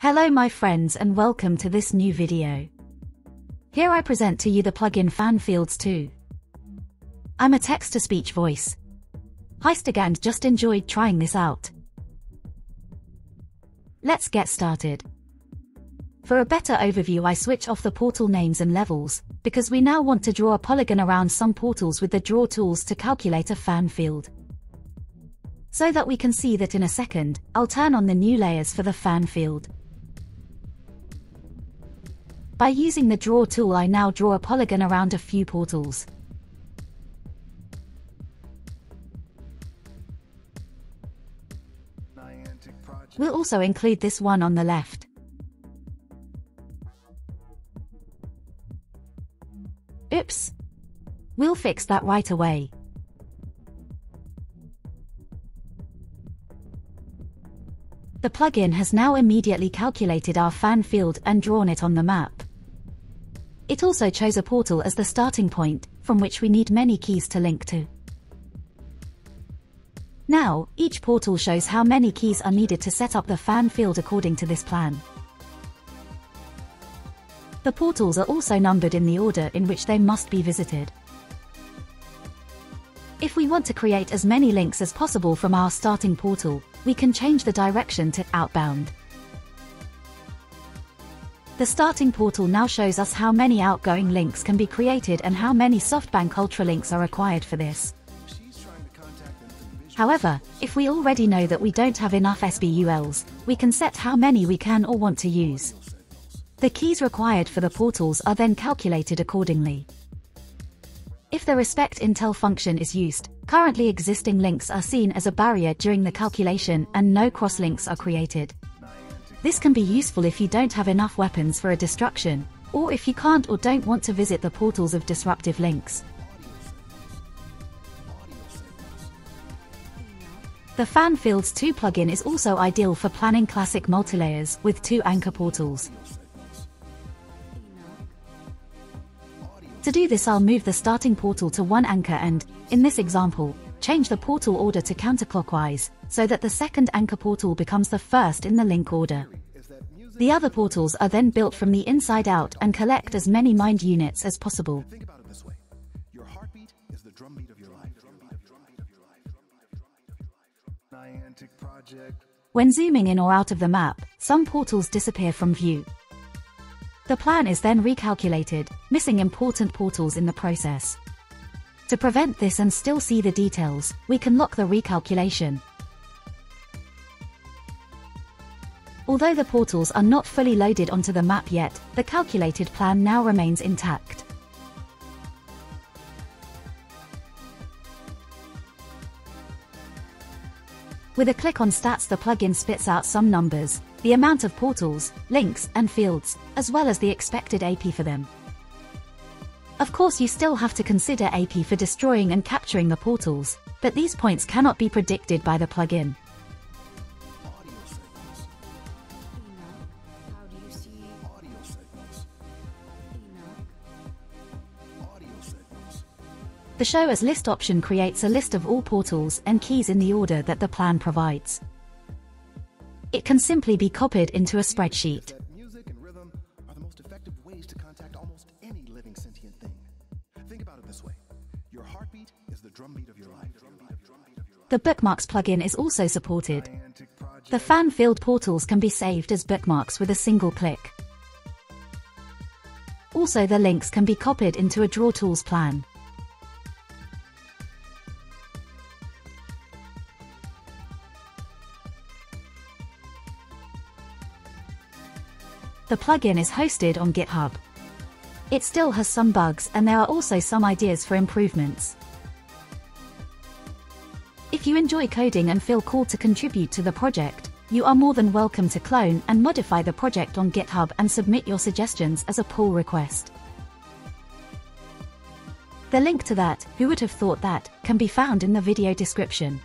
Hello my friends and welcome to this new video. Here I present to you the plugin Fan Fields 2. I'm a text-to-speech voice. Heistergand just enjoyed trying this out. Let's get started. For a better overview I switch off the portal names and levels, because we now want to draw a polygon around some portals with the draw tools to calculate a fan field. So that we can see that in a second, I'll turn on the new layers for the fan field. By using the draw tool I now draw a polygon around a few portals. We'll also include this one on the left. Oops! We'll fix that right away. The plugin has now immediately calculated our fan field and drawn it on the map. It also chose a portal as the starting point, from which we need many keys to link to. Now, each portal shows how many keys are needed to set up the fan field according to this plan. The portals are also numbered in the order in which they must be visited. If we want to create as many links as possible from our starting portal, we can change the direction to outbound. The starting portal now shows us how many outgoing links can be created and how many SoftBank Ultra links are required for this. However, if we already know that we don't have enough SBULs, we can set how many we can or want to use. The keys required for the portals are then calculated accordingly. If the respect intel function is used, currently existing links are seen as a barrier during the calculation and no cross-links are created. This can be useful if you don't have enough weapons for a destruction, or if you can't or don't want to visit the portals of disruptive links. The Fan Fields 2 plugin is also ideal for planning classic multilayers with two anchor portals. To do this I'll move the starting portal to one anchor and, in this example, change the portal order to counterclockwise, so that the second anchor portal becomes the first in the link order. The other portals are then built from the inside out and collect as many mind units as possible. When zooming in or out of the map, some portals disappear from view. The plan is then recalculated, missing important portals in the process. To prevent this and still see the details, we can lock the recalculation. Although the portals are not fully loaded onto the map yet, the calculated plan now remains intact. With a click on stats the plugin spits out some numbers, the amount of portals, links and fields, as well as the expected AP for them. Of course you still have to consider AP for destroying and capturing the portals, but these points cannot be predicted by the plugin. The Show as List option creates a list of all portals and keys in the order that the plan provides. It can simply be copied into a spreadsheet. The Bookmarks plugin is also supported. The fan field portals can be saved as bookmarks with a single click. Also the links can be copied into a draw tools plan. The plugin is hosted on GitHub. It still has some bugs and there are also some ideas for improvements. If you enjoy coding and feel called to contribute to the project, you are more than welcome to clone and modify the project on GitHub and submit your suggestions as a pull request. The link to that, who would have thought that, can be found in the video description.